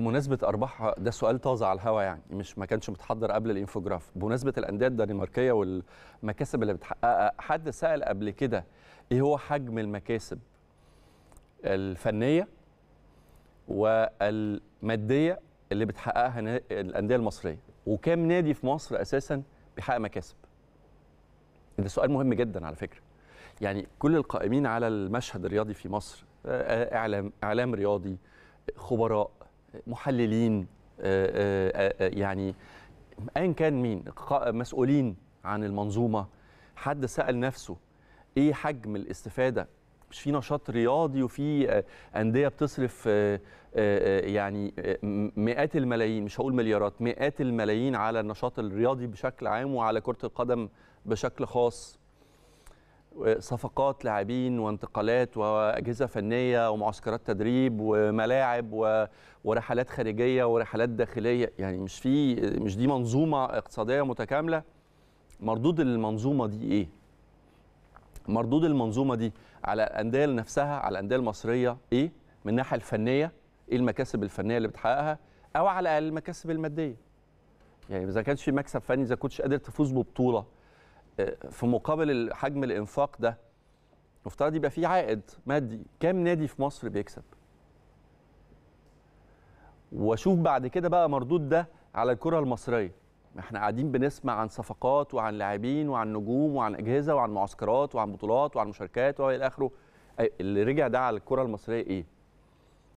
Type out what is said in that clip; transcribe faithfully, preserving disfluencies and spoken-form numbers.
بمناسبه ارباح، ده سؤال طازه على الهوا يعني، مش ما كانش متحضر قبل الانفوجراف. بمناسبه الانديه الدنماركيه والمكاسب اللي بتحققها، حد سال قبل كده ايه هو حجم المكاسب الفنيه والماديه اللي بتحققها الانديه المصريه، وكام نادي في مصر اساسا بيحقق مكاسب؟ ده سؤال مهم جدا على فكره. يعني كل القائمين على المشهد الرياضي في مصر، اعلام اعلام رياضي، خبراء، محللين، يعني ايا كان مين، مسؤولين عن المنظومه، حد سأل نفسه ايه حجم الاستفاده؟ مش في نشاط رياضي وفي انديه بتصرف يعني مئات الملايين، مش هقول مليارات، مئات الملايين على النشاط الرياضي بشكل عام وعلى كرة القدم بشكل خاص، صفقات لاعبين وانتقالات وأجهزة فنية ومعسكرات تدريب وملاعب ورحلات خارجية ورحلات داخلية. يعني مش في مش دي منظومة اقتصادية متكاملة. مردود المنظومة دي ايه؟ مردود المنظومة دي على الأندية نفسها، على الأندية المصرية ايه؟ من الناحية الفنية ايه المكاسب الفنية اللي بتحققها، او على الأقل المكاسب المادية. يعني إذا كانش في مكسب فني، إذا كنتش قادر تفوز ببطولة، في مقابل حجم الانفاق ده مفترض يبقى فيه عائد مادي. كام نادي في مصر بيكسب؟ واشوف بعد كده بقى مردود ده على الكره المصريه. احنا قاعدين بنسمع عن صفقات وعن لاعبين وعن نجوم وعن اجهزه وعن معسكرات وعن بطولات وعن مشاركات والى اخره. اللي رجع ده على الكره المصريه ايه؟